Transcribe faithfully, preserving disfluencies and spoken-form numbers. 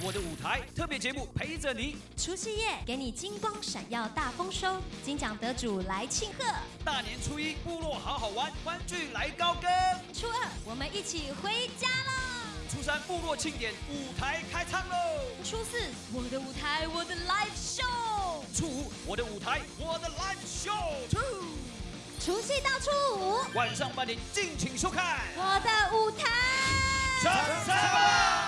我的舞台特别节目陪着你。除夕夜给你金光闪耀大丰收，金奖得主来庆贺。大年初一部落好好玩，欢聚来高歌。初二我们一起回家啦。初三部落庆典舞台开唱喽。初四我的舞台我的 live show。初五我的舞台我的 live show。初除夕到初五晚上八点，敬请收看我的舞台。上山吧！